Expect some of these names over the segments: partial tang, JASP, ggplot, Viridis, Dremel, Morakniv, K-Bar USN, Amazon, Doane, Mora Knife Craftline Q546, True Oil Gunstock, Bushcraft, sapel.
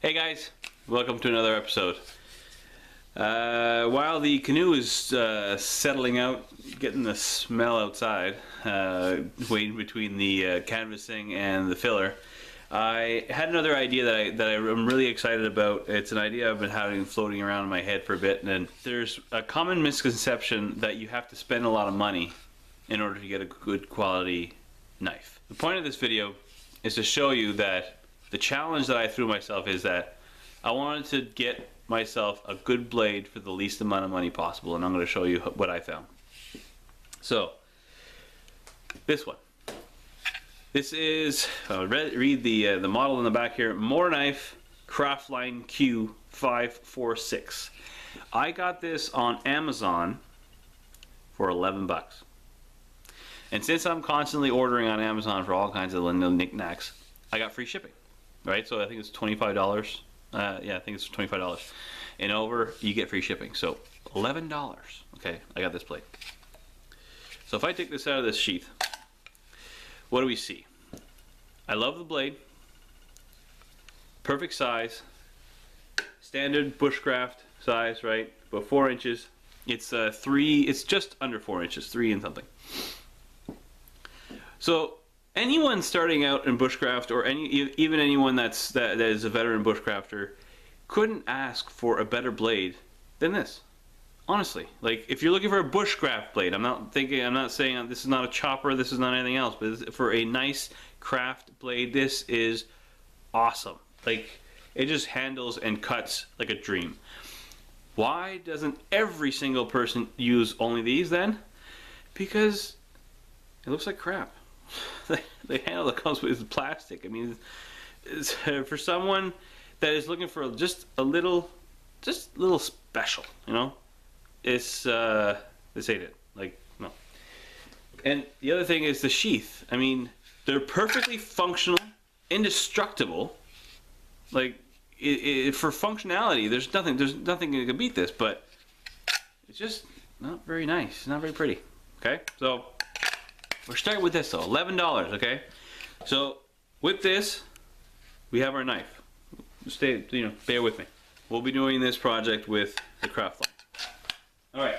Hey guys, welcome to another episode. While the canoe is settling out, getting the smell outside, waiting between the canvassing and the filler, I had another idea that I'm really excited about. It's an idea I've been having floating around in my head for a bit, and there's a common misconception that you have to spend a lot of money in order to get a good quality knife. The point of this video is to show you that the challenge that I threw myself is that I wanted to get myself a good blade for the least amount of money possible, and I'm going to show you what I found. So, this one. This is, I'll read the model in the back here, Mora Knife Craftline Q546. I got this on Amazon for 11 bucks. And since I'm constantly ordering on Amazon for all kinds of little knickknacks, I got free shipping. Right, so I think it's $25. Yeah, I think it's $25. And over, you get free shipping. So $11. Okay, I got this plate. So if I take this out of this sheath, what do we see? I love the blade. Perfect size. Standard bushcraft size, right? About 4 inches. It's it's just under 4 inches, 3 and something. So anyone starting out in bushcraft, or even anyone that is a veteran bushcrafter, couldn't ask for a better blade than this. Honestly, like if you're looking for a bushcraft blade, I'm not saying this is not a chopper, this is not anything else, but for a nice craft blade, this is awesome. Like it just handles and cuts like a dream. Why doesn't every single person use only these then? Because it looks like crap. The handle that comes with is plastic. I mean, for someone that is looking for just a little special, you know, it's this ain't it. Like no. And the other thing is the sheath. I mean, they're perfectly functional, indestructible. Like for functionality, there's nothing that can beat this. But it's just not very nice. Not very pretty. Okay, so. We're starting with this though, $11, okay? So with this, we have our knife. Stay, you know, bear with me. We'll be doing this project with the Craftline. All right,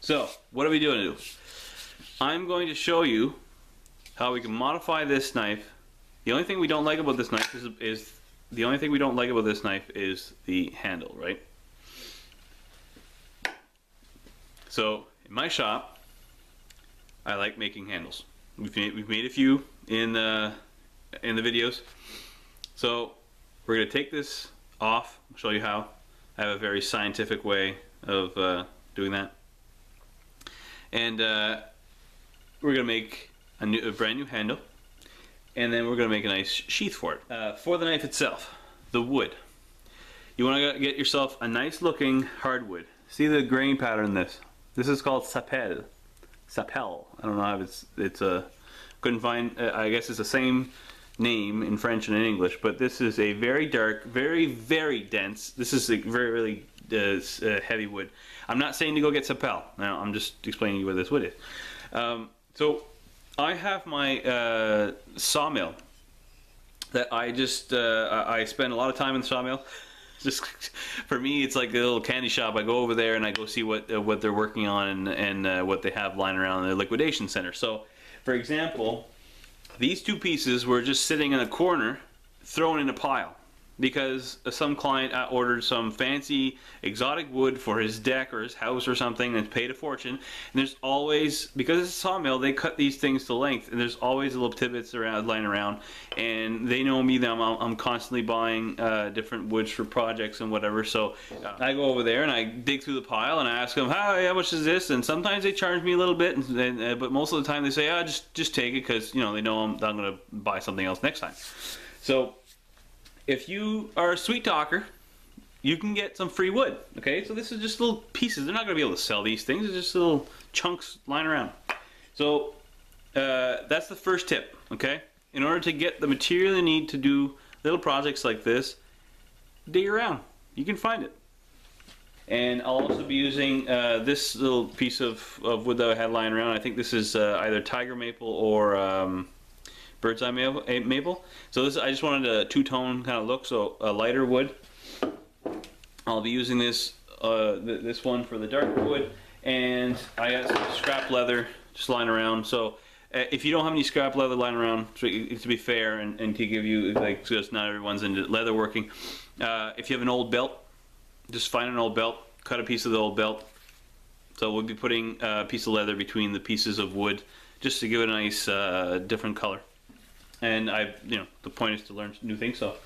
so what are we doing to do? I'm going to show you how we can modify this knife. The only thing we don't like about this knife is the handle, right? So in my shop, I like making handles. We've made a few in the videos. So we're going to take this off. I'll show you how. I have a very scientific way of doing that. And we're going to make a brand new handle. And then we're going to make a nice sheath for it. For the knife itself, the wood. You want to get yourself a nice looking hardwood. See the grain pattern in this? This is called sapel. Sapel. I don't know if I guess it's the same name in French and in English, but this is a very dark, very, very dense, this is a very, really heavy wood. I'm not saying to go get sapel. No, I'm just explaining to you what this wood is. So I have my sawmill that I spend a lot of time in the sawmill. Just for me, it's like a little candy shop. I go over there and I go see what they're working on and what they have lying around in their liquidation center. So, for example, these two pieces were just sitting in a corner, thrown in a pile, because some client ordered some fancy exotic wood for his deck or his house or something and paid a fortune. And there's always, because it's a sawmill, they cut these things to length, and there's always little tidbits around, lying around. And they know me, that I'm constantly buying different woods for projects and whatever. So I go over there and I dig through the pile and I ask them, "Hi, how much is this?" And sometimes they charge me a little bit, but most of the time they say, "Ah, just take it," because you know they know I'm going to buy something else next time. So. If you are a sweet talker, you can get some free wood, okay? So this is just little pieces. They're not going to be able to sell these things. It's just little chunks lying around. So that's the first tip, okay? In order to get the material you need to do little projects like this, dig around. You can find it. And I'll also be using this little piece of wood that I had lying around. I think this is either tiger maple or bird's eye maple. So this, I just wanted a two-tone kind of look, so a lighter wood. I'll be using this this one for the dark wood, and I got some scrap leather just lying around. So if you don't have any scrap leather lying around, so to be fair and to give you, like, just not everyone's into leather working, if you have an old belt, just find an old belt, cut a piece of the old belt. So we'll be putting a piece of leather between the pieces of wood just to give it a nice different color. And you know, the point is to learn new things. So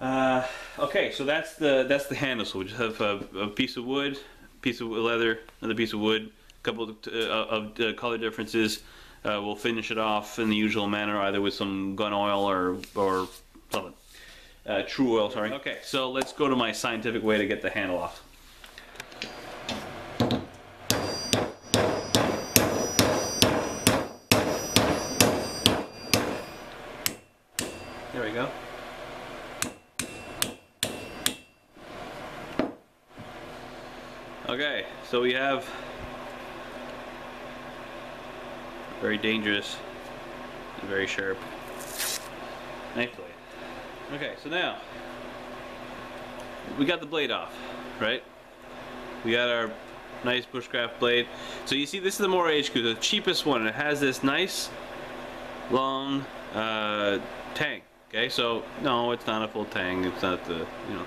okay, so that's the handle. So we just have a piece of wood, piece of leather, another piece of wood, couple of color differences. We'll finish it off in the usual manner, either with some gun oil or something. True oil, sorry. Okay, so let's go to my scientific way to get the handle off. There we go. Okay, so we have very dangerous and very sharp knife blade. Okay, so now we got the blade off, right? We got our nice bushcraft blade. So you see, this is the Mora HQ, the cheapest one. It has this nice long tang. Okay, so no, it's not a full tang. It's not the, you know,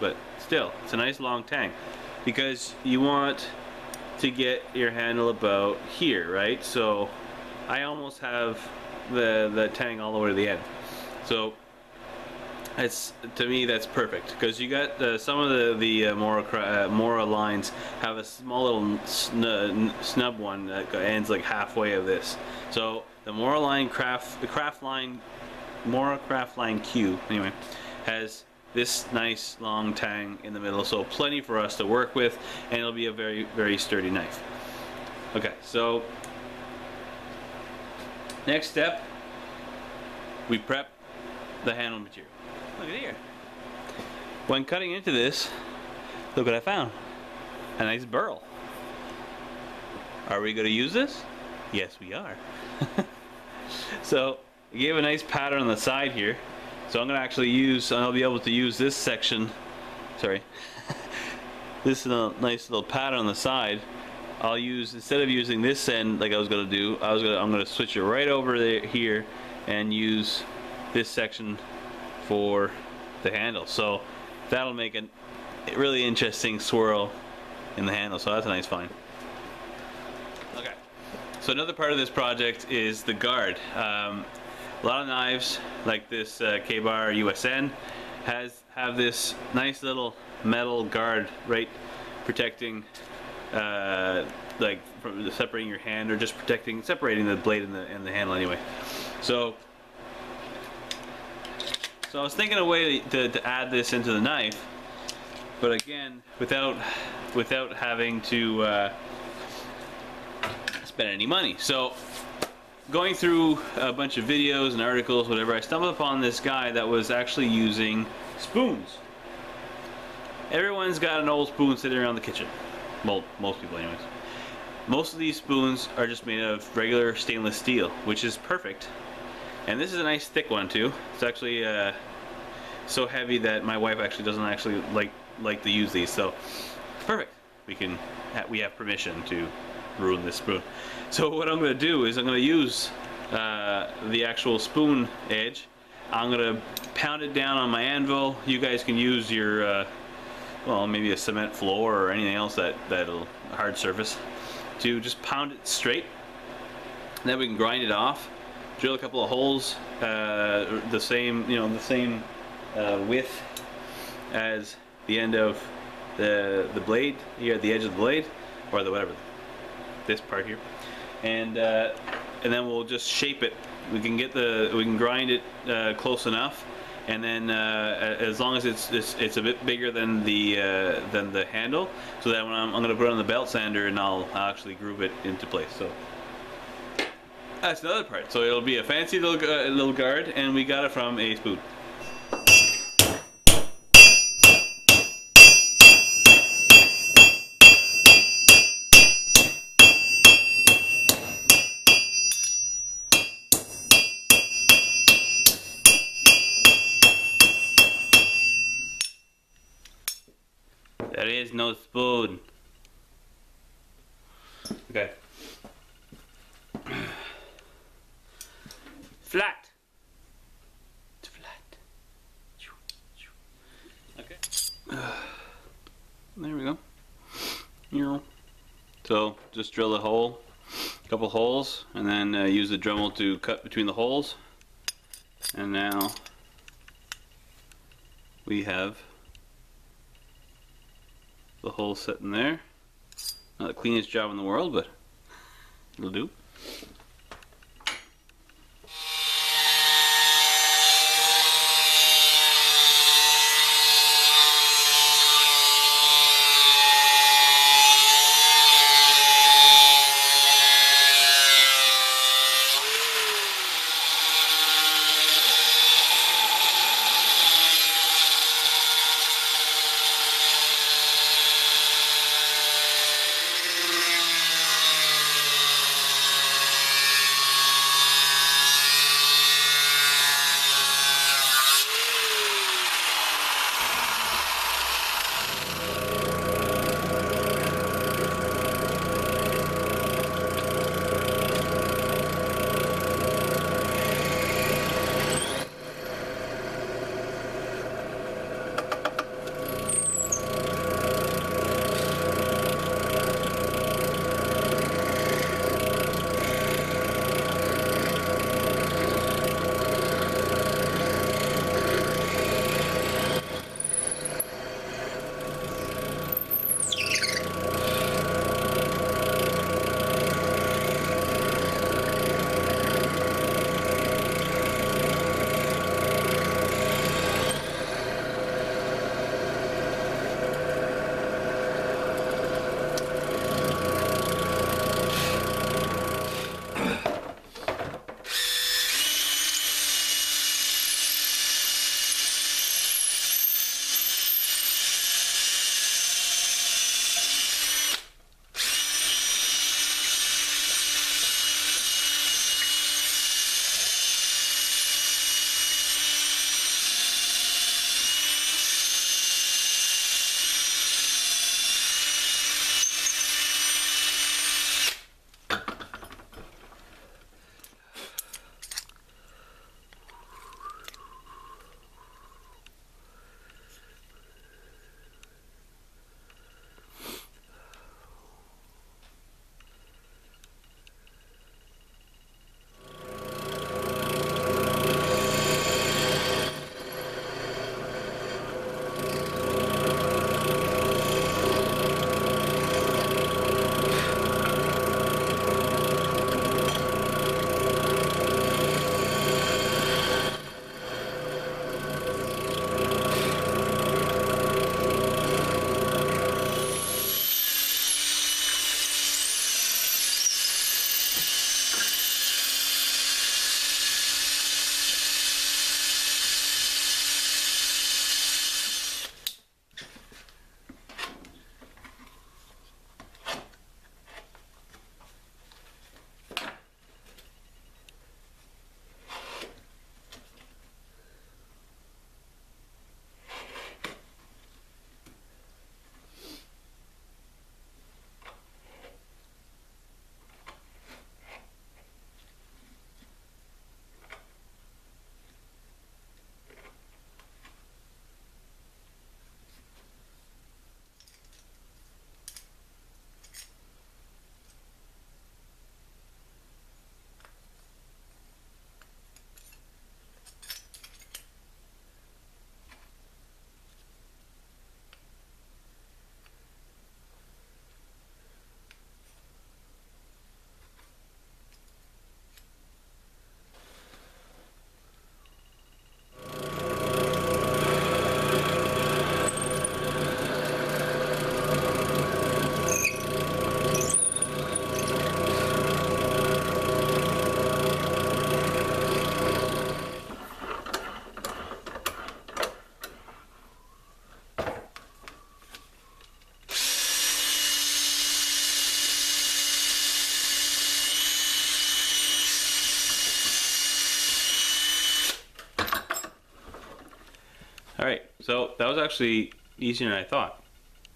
but still, it's a nice long tang because you want to get your handle about here, right? So I almost have the tang all the way to the end. So it's, to me, that's perfect, because you got some of the Mora lines have a small little snub one that ends like halfway of this. So the Mora line Mora Craftline Q, anyway, has this nice long tang in the middle, so plenty for us to work with, and it'll be a very, very sturdy knife. Okay, so next step, we prep the handle material. Look at here. When cutting into this, look what I found. A nice burl. Are we going to use this? Yes, we are. So, we gave a nice pattern on the side here. So I'm going to actually use, I'll be able to use this section, sorry, this is a nice little pattern on the side. I'll use, instead of using this end like I was going to do, I'm going to switch it right over there, here, and use this section for the handle. So that'll make a really interesting swirl in the handle, so that's a nice find. Okay, so another part of this project is the guard. A lot of knives, like this K-Bar USN, have this nice little metal guard, right, protecting, like, from separating your hand, or just separating the blade and the handle anyway. So I was thinking a way to add this into the knife, but again, without having to spend any money. So, going through a bunch of videos and articles, whatever, I stumbled upon this guy that was actually using spoons. Everyone's got an old spoon sitting around the kitchen. Well, most people anyways. Most of these spoons are just made of regular stainless steel, which is perfect. And this is a nice thick one too. It's actually so heavy that my wife actually doesn't actually like to use these, so perfect. We have permission to ruin this spoon. So what I'm going to do is I'm going to use the actual spoon edge. I'm going to pound it down on my anvil. You guys can use your, well, maybe a cement floor or anything else that'll hard surface, to just pound it straight. And then we can grind it off, drill a couple of holes, the same width as the end of the blade here, at the edge of the blade, or the whatever, this part here, and then we'll just shape it. We can grind it close enough, and then as long as it's a bit bigger than the handle, so that when I'm going to put it on the belt sander, and I'll actually groove it into place. So that's another part. So it'll be a fancy little guard, and we got it from a spoon. There is no spoon. Okay. Flat. It's flat. Okay. There we go. Yeah. So just drill a hole, a couple holes, and then use the Dremel to cut between the holes. And now we have the hole set in there. Not the cleanest job in the world, but it'll do. Alright, so that was actually easier than I thought.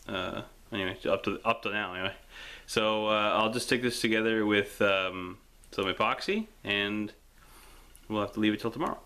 anyway, up to now anyway. So I'll just stick this together with some epoxy, and we'll have to leave it till tomorrow.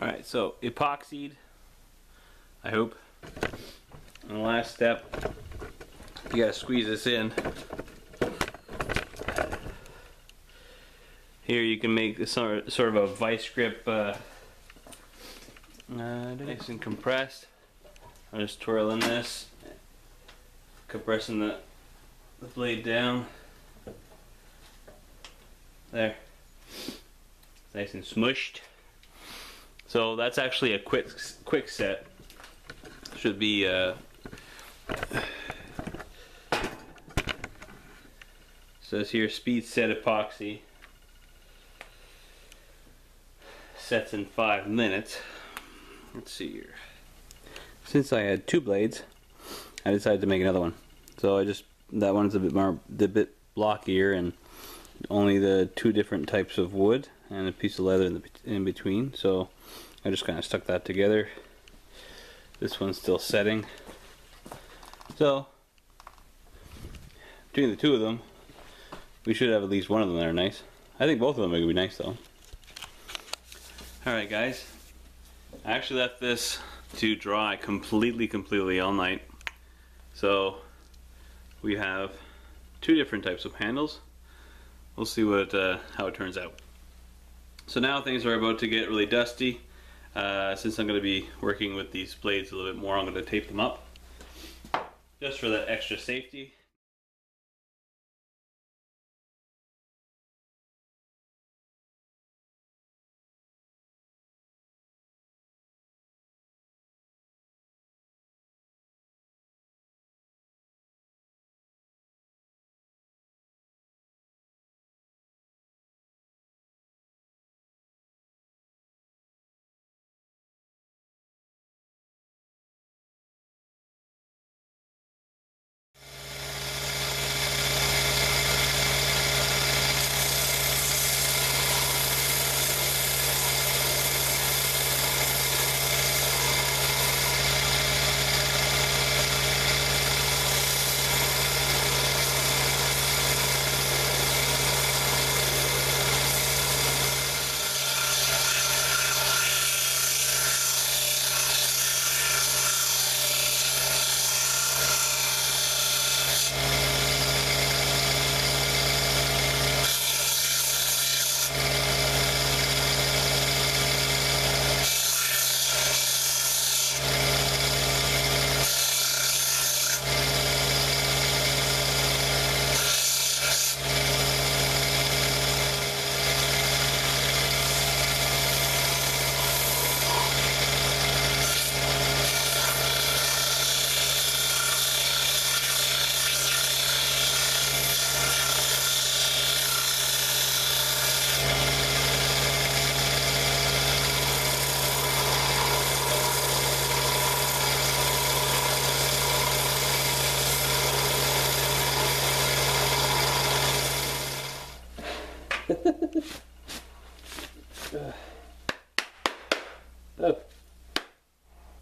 Alright, so epoxied, I hope. And the last step, you gotta squeeze this in. Here you can make this sort of a vice grip, nice and compressed. I'm just twirling this, compressing the blade down. There. Nice and smushed. So that's actually a quick set. Should be says here speed set epoxy. Sets in 5 minutes. Let's see here. Since I had two blades, I decided to make another one. So I just, that one's a bit blockier, and only the two different types of wood and a piece of leather in between. So I just kind of stuck that together. This one's still setting. So between the two of them, we should have at least one of them that are nice. I think both of them are going to be nice though. Alright guys, I actually left this to dry completely all night. So we have two different types of handles. We'll see what how it turns out. So now things are about to get really dusty. Since I'm going to be working with these blades a little bit more, I'm going to tape them up just for that extra safety.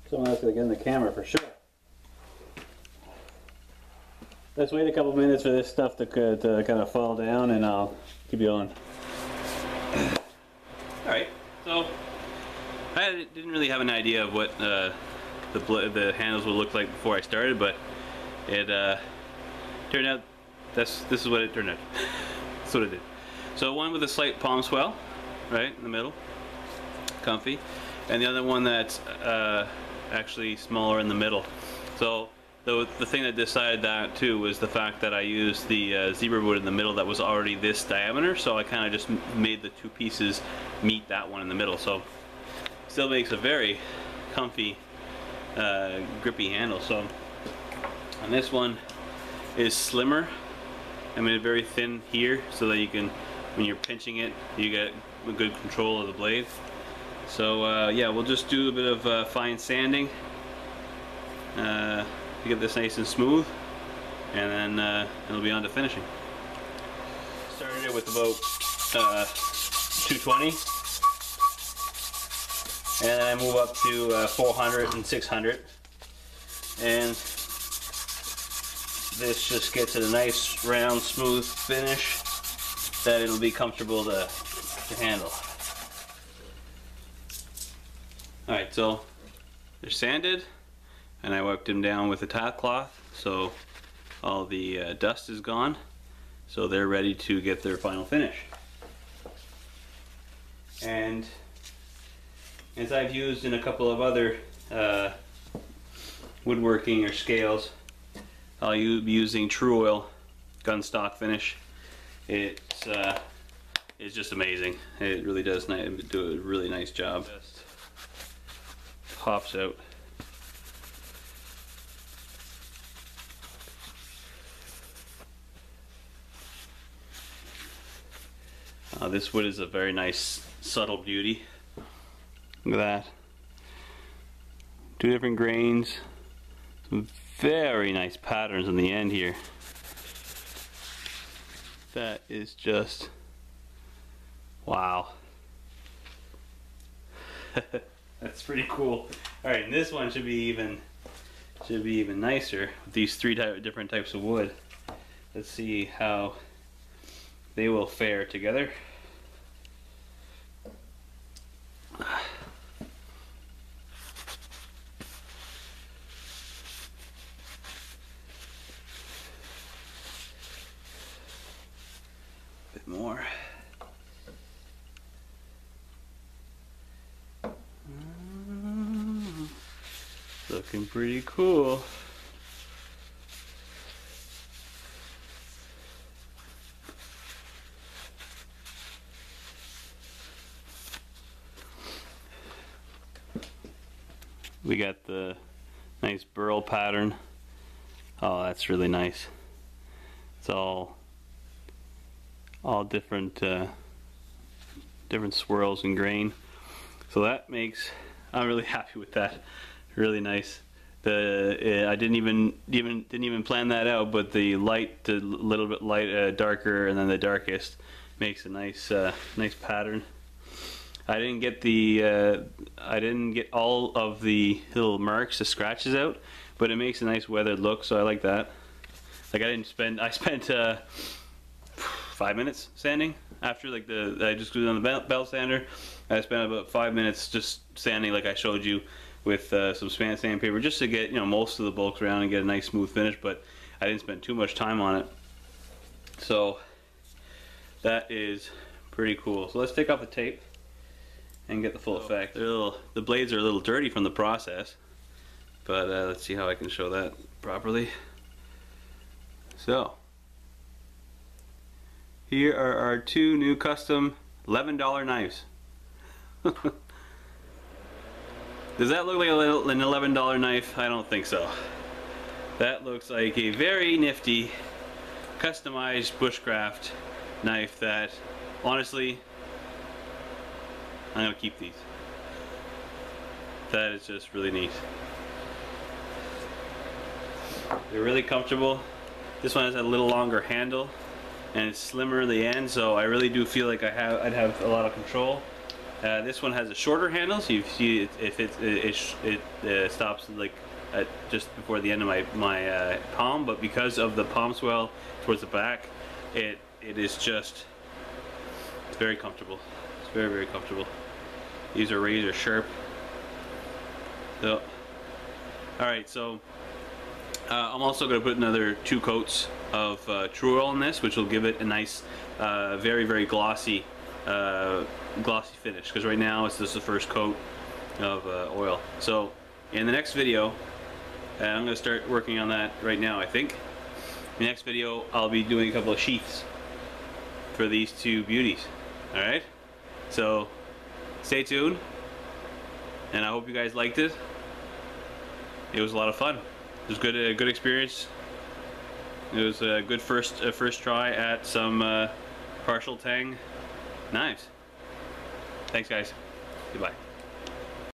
Someone else to get in the camera for sure. Let's wait a couple minutes for this stuff to kind of fall down, and I'll keep you on. Alright, so I didn't really have an idea of what the handles would look like before I started, but it turned out this is what it turned out. That's what it did. So one with a slight palm swell, right in the middle, comfy, and the other one that's actually smaller in the middle. So Though the thing that decided that too was the fact that I used the zebra wood in the middle that was already this diameter, so I kind of just made the two pieces meet that one in the middle. So still makes a very comfy grippy handle. So and this one is slimmer. I made it very thin here so that you can, when you're pinching it, you get a good control of the blade. So yeah, we'll just do a bit of fine sanding to get this nice and smooth, and then it'll be on to finishing. Started it with about 220, and then I move up to 400 and 600, and this just gets it a nice round smooth finish that it'll be comfortable to handle. Alright, so they're sanded, and I wiped them down with a tablecloth, so all the dust is gone, so they're ready to get their final finish. And as I've used in a couple of other woodworking or scales, I'll be using True Oil Gunstock finish. It's just amazing. It really does do a really nice job. Just pops out. This wood is a very nice subtle beauty. Look at that. Two different grains. Some very nice patterns on the end here. That is just wow. That's pretty cool. All right, and this one should be even nicer with these three different types of wood. Let's see how they will fare together. More. Looking pretty cool. We got the nice burl pattern. Oh, that's really nice. It's all different different swirls and grain, so that makes, I'm really happy with that. Really nice. The I didn't even plan that out, but the light, the little bit light, darker, and then the darkest makes a nice nice pattern. I didn't get all of the little marks, the scratches out, but it makes a nice weathered look, so I like that. Like I spent 5 minutes sanding after, like, I just did it on the belt sander. I spent about 5 minutes just sanding, like I showed you, with some span sandpaper, just to get, you know, most of the bulks around and get a nice smooth finish. But I didn't spend too much time on it, so that is pretty cool. So let's take off the tape and get the full effect. The blades are a little dirty from the process, but let's see how I can show that properly. So here are our two new custom $11 knives. Does that look like an $11 knife? I don't think so. That looks like a very nifty, customized bushcraft knife that, honestly, I'm going to keep these. That is just really neat. They're really comfortable. This one has a little longer handle, and it's slimmer in the end, so I really do feel like I'd have a lot of control. This one has a shorter handle, so you see it stops like at just before the end of my palm, but because of the palm swell towards the back, it's very comfortable. It's very, very comfortable. These are razor sharp. So, all right, so I'm also going to put another two coats of True Oil in this, which will give it a nice, very, very glossy finish, because right now it's just the first coat of oil. So in the next video, and I'm going to start working on that right now, I think. In the next video, I'll be doing a couple of sheaths for these two beauties. Alright? So, stay tuned, and I hope you guys liked it. It was a lot of fun. It was good, a good experience. It was a good first try at some partial tang knives. Thanks, guys. Goodbye.